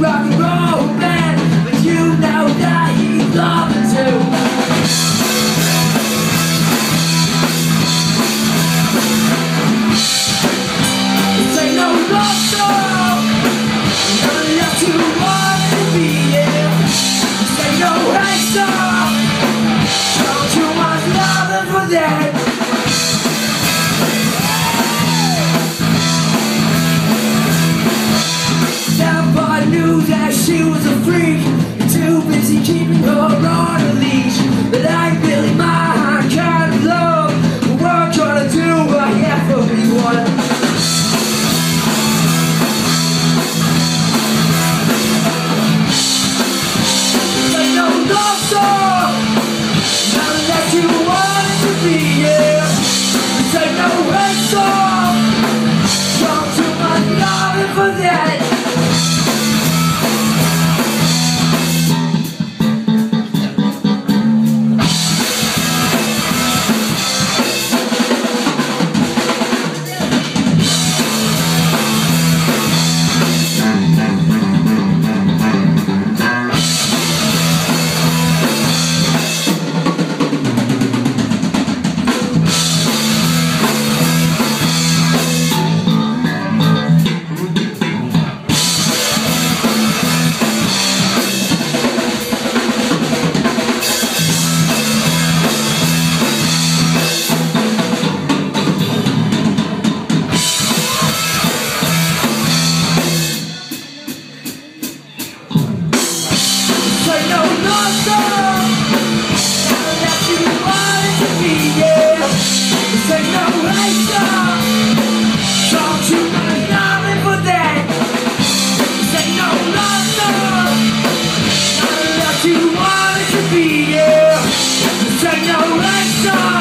rock and roll man, but you know that you love it too. That she was a freak, too busy keeping her on a leash. But I ain't really my kind of love. What I'm gonna do, I have for everyone. Ain't no love song, not unless you want it to be, yeah. This ain't no hate song, come to my love for that. Be, yeah. Take no action.